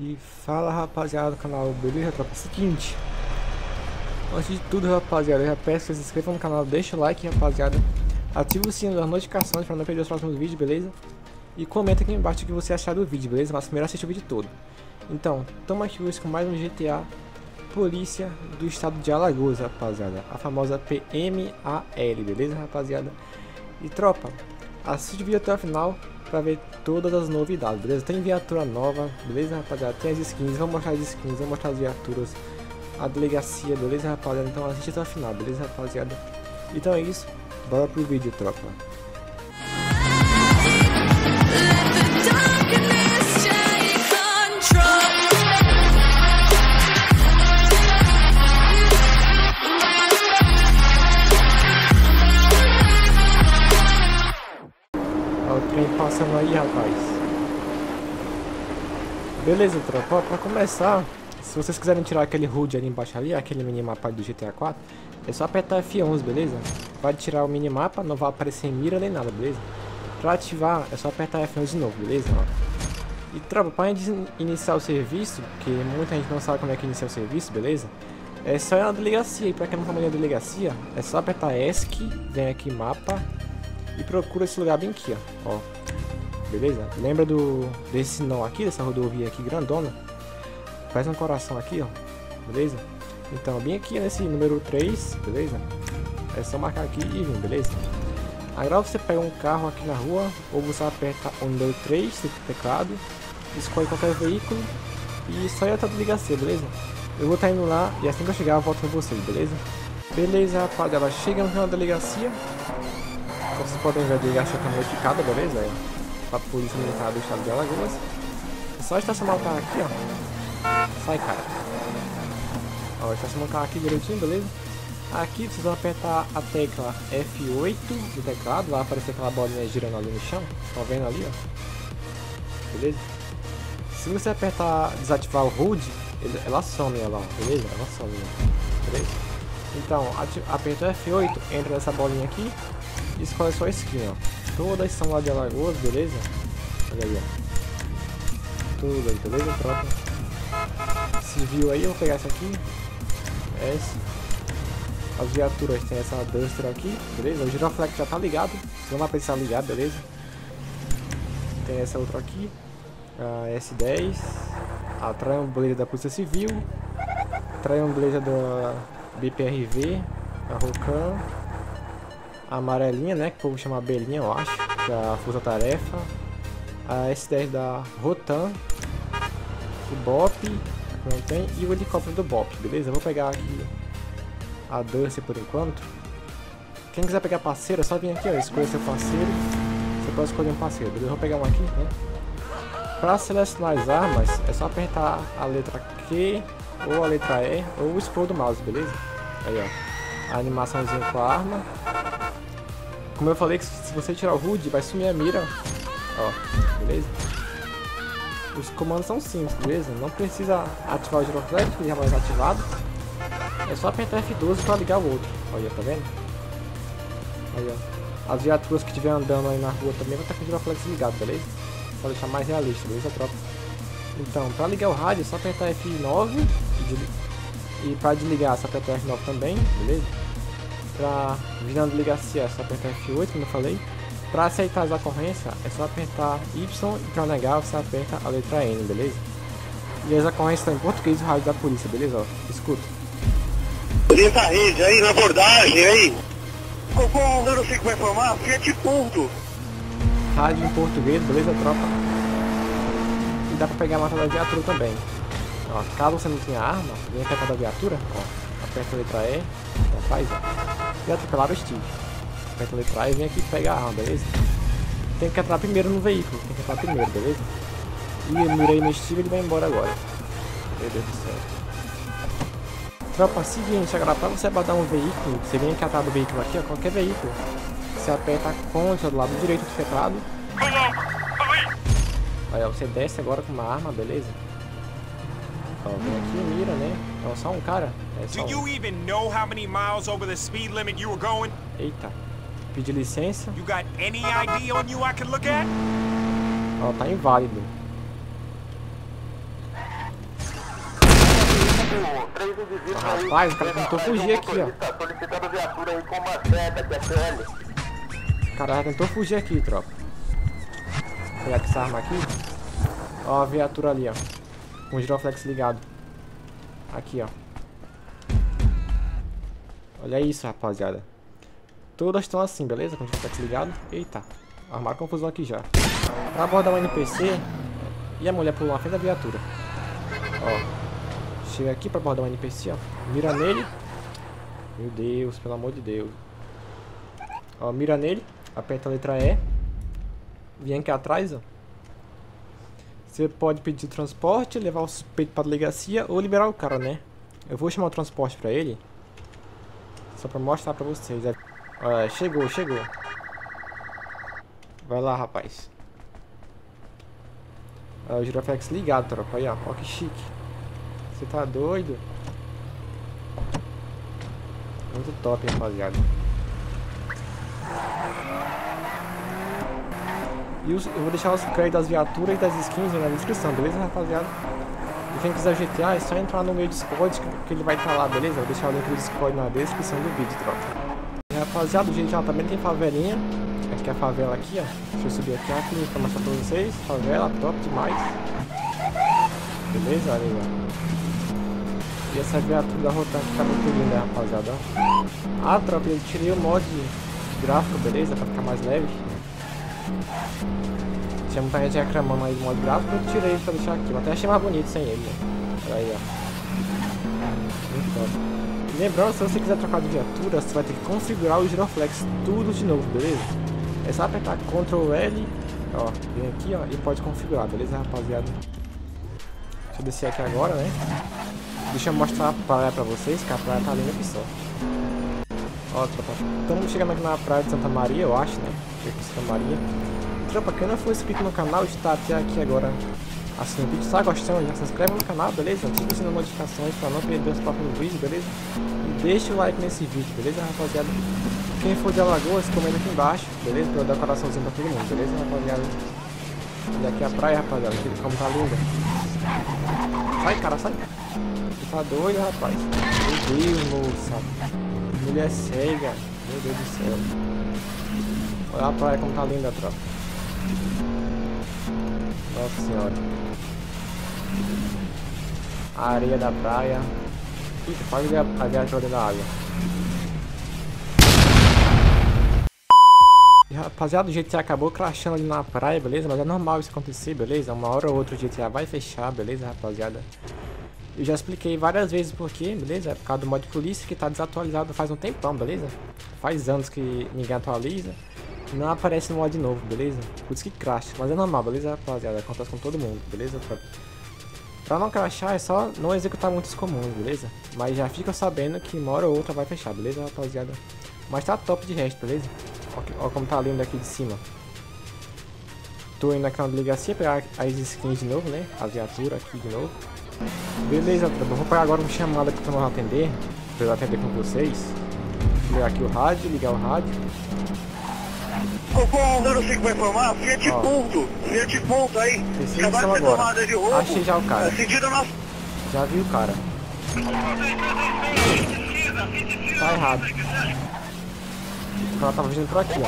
E fala, rapaziada do canal, beleza, tropa? Seguinte, antes de tudo, rapaziada, eu já peço que se inscreva no canal, deixa o like, rapaziada, ativa o sininho das notificações para não perder os próximos vídeos, beleza? E comenta aqui embaixo o que você achar do vídeo, beleza? Mas primeiro assiste o vídeo todo. Então, estamos aqui hoje com mais um GTA Polícia do Estado de Alagoas, rapaziada, a famosa PMAL, beleza, rapaziada? E tropa, assiste o vídeo até o final pra ver todas as novidades, beleza? Tem viatura nova, beleza, rapaziada? Tem as skins, vamos mostrar as skins, vamos mostrar as viaturas, a delegacia, beleza, rapaziada? Então assiste até o final, beleza, rapaziada? Então é isso, bora pro vídeo, tropa. Passando aí, rapaz. Beleza, tropa. Pra começar, se vocês quiserem tirar aquele HUD ali embaixo ali, aquele minimapa do GTA 4, é só apertar F11, beleza? Vai tirar o minimapa, não vai aparecer mira nem nada, beleza? Pra ativar, é só apertar F11 de novo, beleza? Ó. E tropa, pra iniciar o serviço, que muita gente não sabe como é que inicia o serviço, beleza? É só ir na delegacia, e pra quem não sabe a delegacia, é só apertar ESC, vem aqui mapa, e procura esse lugar bem aqui, ó. Ó. Beleza? Lembra desse sinal aqui, dessa rodovia aqui grandona? Faz um coração aqui, ó. Beleza? Então, bem aqui nesse número 3, beleza? É só marcar aqui e vir, beleza? Agora você pega um carro aqui na rua, ou você aperta o número 3 do teclado, escolhe qualquer veículo e só ir até a delegacia, beleza? Eu vou estar indo lá e assim que eu chegar eu volto com vocês, beleza? Beleza, rapaziada, chegamos na delegacia. Como vocês podem ver, a delegacia tá modificada, beleza? Pra Polícia Militar do Estado de Alagoas. É só estacionar o carro aqui, ó. Sai, cara. Ó, estacionar o carro aqui direitinho, beleza? Aqui vocês vão apertar a tecla F8 do teclado. Vai aparecer aquela bolinha girando ali no chão. Estão vendo ali, ó. Beleza? Se você apertar desativar o HUD, ela some, ela, ó. Beleza? Ela some, ó. Beleza? Então, aperta F8, entra nessa bolinha aqui e escolhe sua skin, ó. Todas são lá de Alagoas, beleza? Olha aí, ó. Tudo aí, beleza, tropa? Civil aí, eu vou pegar essa aqui. Essa. As viaturas tem essa Duster aqui, beleza? O Giroflex já tá ligado, não vai precisar ligar, beleza? Tem essa outra aqui. A S10. A Triambleza da Polícia Civil. A Triambleza da BPRV. A ROCAM. A amarelinha, né, que o povo chama abelhinha, eu acho, que é a Força Tarefa, a S10 da Rotan, o Bop, não tem, e o helicóptero do Bop, beleza? Eu vou pegar aqui a Duster por enquanto. Quem quiser pegar parceiro, é só vir aqui, ó, escolher seu parceiro, você pode escolher um parceiro, beleza? Eu vou pegar um aqui, né? Para selecionar as armas, é só apertar a letra Q, ou a letra E, ou o scroll do mouse, beleza? Aí, ó, a animaçãozinha com a arma. Como eu falei, que se você tirar o HUD, vai sumir a mira, ó, beleza? Os comandos são simples, beleza? Não precisa ativar o Giroflex, ele já vai ativado. É só apertar F12 para ligar o outro, olha, tá vendo? Aí, ó. As viaturas que estiver andando aí na rua também vai estar com o Giroflex ligado, beleza? Para deixar mais realista, beleza, tropa? Então, para ligar o rádio, é só apertar F9 e para desligar, é só apertar F9 também, beleza? Pra vir na delegacia é só apertar F8, como eu falei. Pra aceitar as ocorrências é só apertar Y e pra negar você aperta a letra N, beleza? E as ocorrências estão em português e o rádio da polícia, beleza? Ó, escuta. Polícia rede aí, na abordagem aí. Cocô, o número 5 vai formar, Fiat ponto. Rádio em português, beleza, tropa? E dá pra pegar a mata da viatura também. Ó, caso você não tenha arma, vem apertar da viatura, ó. Aperta a letra E, rapaz, ó. E atropelar o Steve. Aperta a letra A e vem aqui pegar a arma, beleza? Tem que entrar primeiro no veículo, tem que entrar primeiro, beleza? E eu mirei no Steve e ele vai embora agora. Meu Deus do céu. Tropa, seguinte, agora pra você abatar um veículo, você vem aqui atrás do veículo aqui, ó, qualquer veículo. Você aperta a conta do lado direito do teclado. Aí, ó, você desce agora com uma arma, beleza? Ó, vem aqui e mira, né? Então, só um cara. Do you even know how many miles over the speed limit you were going? Eita. Pedi licença. You got any ID on you I can look at? Ó, tá inválido. Rapaz, o cara tentou fugir aqui, ó. O cara tentou fugir aqui, tropa. Vou pegar essa arma aqui. Ó a viatura ali, ó. Com o giroflex ligado. Aqui, ó. Olha isso, rapaziada. Todas estão assim, beleza? Com o giroflex ligado. Eita. Armaram confusão aqui já. Pra abordar um NPC. E a mulher pulou na frente da viatura. Ó. Chega aqui pra abordar um NPC, ó. Mira nele. Meu Deus, pelo amor de Deus. Ó, mira nele. Aperta a letra E. Vem aqui atrás, ó. Você pode pedir transporte, levar o suspeito pra delegacia ou liberar o cara, né? Eu vou chamar o transporte pra ele. Só pra mostrar pra vocês. Olha, chegou, chegou. Vai lá, rapaz. Olha, o giroflex ligado, tropa. Olha, ó, que chique. Você tá doido? Muito top, rapaziada. E eu vou deixar os créditos das viaturas e das skins na descrição, beleza, rapaziada? E quem quiser GTA é só entrar no meu Discord que ele vai estar lá, beleza? Vou deixar o link do Discord na descrição do vídeo, troca. Rapaziada, o GTA também tem favelinha. Aqui é a favela aqui, ó. Deixa eu subir aqui pra mostrar pra vocês. Favela, top demais. Beleza, olha aí, ó. E essa viatura da Rotan que tá muito linda, né, rapaziada? Ah, tropa, eu tirei o mod gráfico, beleza? Pra ficar mais leve. Tinha muita gente reclamando aí do modo gráfico, eu tirei pra deixar aqui. Eu até achei mais bonito sem ele. Olha aí, ó. Lembrando, se você quiser trocar de viatura, você vai ter que configurar o giroflex tudo de novo, beleza? É só apertar Ctrl L, ó, vem aqui, ó, e pode configurar, beleza, rapaziada? Deixa eu descer aqui agora, né? Deixa eu mostrar a praia pra vocês, que a praia tá linda aqui só. Ó, tropa, estamos chegando aqui na praia de Santa Maria, eu acho, né? Aqui Santa Maria. Tropa, quem não for inscrito no canal está até aqui agora. Assim, o vídeo está gostando, já se inscreve no canal, beleza? Ativa o sininho das notificações para não perder os próximos vídeos, beleza? E deixa o like nesse vídeo, beleza, rapaziada? Quem for de Alagoas, comenta aqui embaixo, beleza? Pra eu dar um coraçãozinho pra todo mundo, beleza, rapaziada? E aqui é a praia, rapaziada, como tá linda. Sai, cara, sai. Você tá doido, rapaz? Meu Deus, moça. Mulher cega, meu Deus do céu. Olha a praia como tá linda, tropa. Nossa senhora. A areia da praia. Eita, quase ver a viatura dentro da água. E, rapaziada, o GTA acabou crashando ali na praia, beleza? Mas é normal isso acontecer, beleza? Uma hora ou outra o GTA vai fechar, beleza, rapaziada? Eu já expliquei várias vezes porque, beleza? É por causa do mod polícia que tá desatualizado faz um tempão, beleza? Faz anos que ninguém atualiza e não aparece no mod novo, beleza? Por isso que crasha, mas é normal, beleza, rapaziada? Acontece com todo mundo, beleza? Pra não crashar é só não executar muitos comandos, beleza? Mas já fica sabendo que uma hora ou outra vai fechar, beleza, rapaziada? Mas tá top de resto, beleza? Ó como tá lindo aqui de cima. Tô indo aqui na delegacia pegar as skins de novo, né? A viatura aqui de novo. Beleza, tropa, vou pegar agora um chamado aqui pra nós atender. Pra eu atender com vocês. Vou ligar aqui o rádio, ligar o rádio. Copom 05 vai informar, Fiat Ponto aí. Acabaram de ser tomada de roubo. Achei já o cara. Já vi o cara. Tá errado. O cara tava vindo por aqui, ó.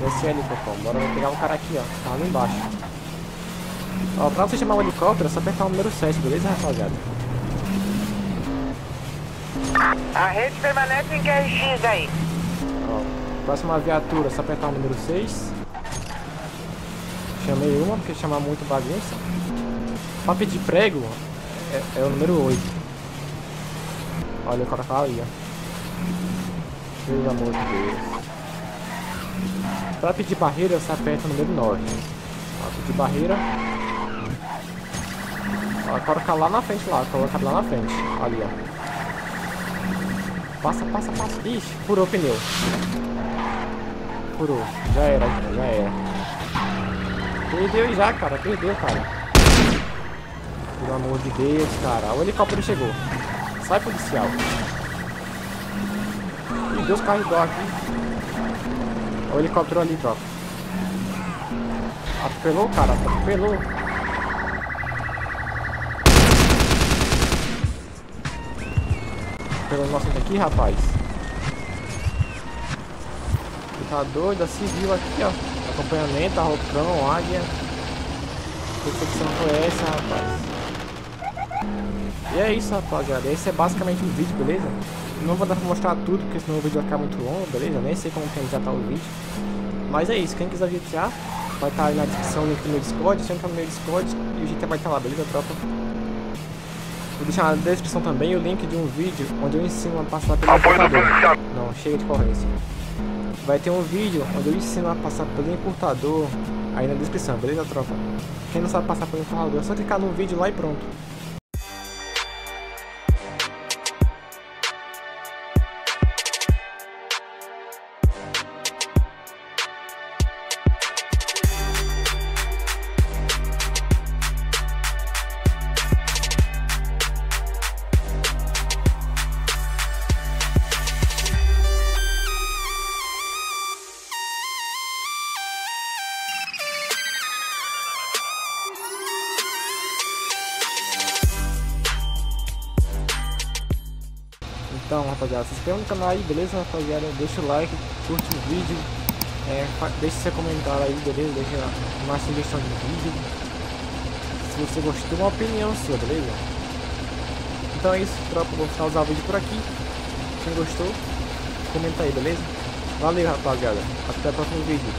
Desce ali, Copom. Agora eu vou pegar um cara aqui, ó. Tá lá embaixo. Ó, pra você chamar o helicóptero é só apertar o número 7, beleza, rapaziada? A rede permanece em QRX aí. Ó, próxima viatura é só apertar o número 6. Chamei uma, porque chamar muito bagunça. Pra pedir prego, é o número 8. Olha o cara tá ali, ó. Pelo amor de Deus. Pra pedir barreira, você aperta o número 9. Ó, pedir barreira. Ó, coloca lá na frente, lá. Coloca lá na frente. Ali, ó. Passa, passa, passa. Ixi, furou o pneu. Furou. Já era, já era. Perdeu já, cara. Perdeu, cara. Pelo amor de Deus, cara. O helicóptero chegou. Sai, policial. Meu Deus, carregou aqui. O helicóptero ali, tropa. Atropelou, cara, atropelou. Atropelou nosso daqui, rapaz. Tá doido, a civil aqui, ó. Acompanhamento, a Rocam, águia. Que secção foi essa, rapaz? E é isso, rapaziada. Esse é basicamente o vídeo, beleza? Não vou dar pra mostrar tudo, porque senão o vídeo vai ficar muito longo, beleza? Nem sei como que já tá o vídeo. Mas é isso, quem quiser viajar, vai estar aí na descrição o link do meu Discord. Se entrar no meu Discord e o GTA vai estar lá, beleza, tropa? Vou deixar na descrição também o link de um vídeo onde eu ensino a passar pelo encurtador. Não, chega de corrência. Vai ter um vídeo onde eu ensino a passar pelo encurtador aí na descrição, beleza, tropa? Quem não sabe passar pelo encurtador é só clicar no vídeo lá e pronto. Então, rapaziada, se inscreva no canal aí, beleza, rapaziada? Deixa o like, curte o vídeo, deixa seu comentário aí, beleza? Deixa uma sugestão de vídeo. Se você gostou, uma opinião sua, beleza? Então é isso, tropa, vou finalizar o vídeo por aqui. Quem gostou, comenta aí, beleza? Valeu, rapaziada. Até o próximo vídeo.